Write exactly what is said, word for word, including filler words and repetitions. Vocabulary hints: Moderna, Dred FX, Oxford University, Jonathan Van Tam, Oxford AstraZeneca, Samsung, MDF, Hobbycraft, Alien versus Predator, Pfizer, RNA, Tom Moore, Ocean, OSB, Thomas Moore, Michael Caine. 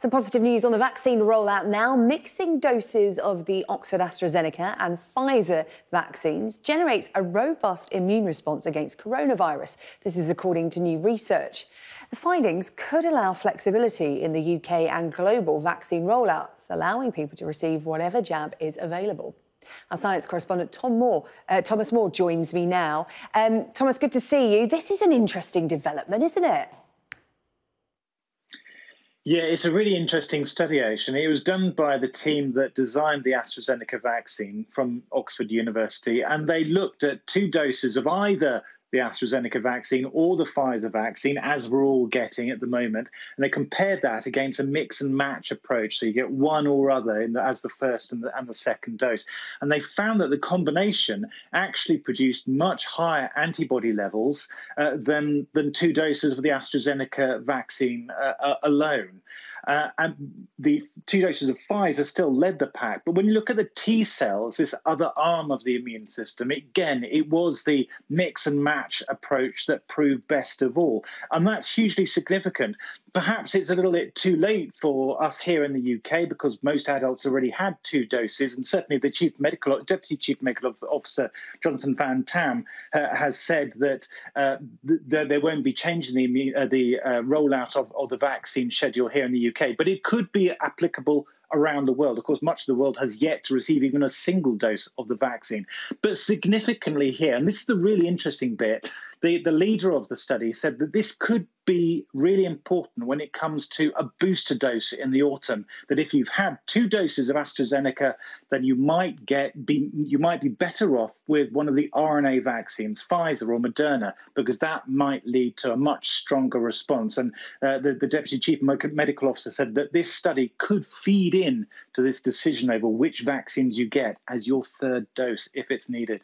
Some positive news on the vaccine rollout now. Mixing doses of the Oxford AstraZeneca and Pfizer vaccines generates a robust immune response against coronavirus. This is according to new research. The findings could allow flexibility in the U K and global vaccine rollouts, allowing people to receive whatever jab is available. Our science correspondent Tom Moore, uh, Thomas Moore joins me now. Um, Thomas, good to see you. This is an interesting development, isn't it? Yeah, it's a really interesting study, Ocean. It was done by the team that designed the AstraZeneca vaccine from Oxford University, and they looked at two doses of either the AstraZeneca vaccine or the Pfizer vaccine, as we're all getting at the moment. And they compared that against a mix and match approach. So you get one or other in the, as the first and the, and the second dose. And they found that the combination actually produced much higher antibody levels uh, than, than two doses of the AstraZeneca vaccine uh, uh, alone. Uh, and the two doses of Pfizer still led the pack. But when you look at the T cells, this other arm of the immune system, again, it was the mix and match approach that proved best of all. And that's hugely significant. Perhaps it's a little bit too late for us here in the U K because most adults already had two doses. And certainly the Chief Medical, Deputy Chief Medical Officer, Jonathan Van Tam, uh, has said that uh, th th they won't be changing the, immune, uh, the uh, rollout of, of the vaccine schedule here in the U K. U K, but it could be applicable around the world. Of course, much of the world has yet to receive even a single dose of the vaccine. But significantly here, and this is the really interesting bit, the, the leader of the study said that this could be really important when it comes to a booster dose in the autumn, that if you've had two doses of AstraZeneca, then you might get be, you might be better off with one of the R N A vaccines, Pfizer or Moderna, because that might lead to a much stronger response. And uh, the, the Deputy Chief Medical Officer said that this study could feed in to this decision over which vaccines you get as your third dose if it's needed.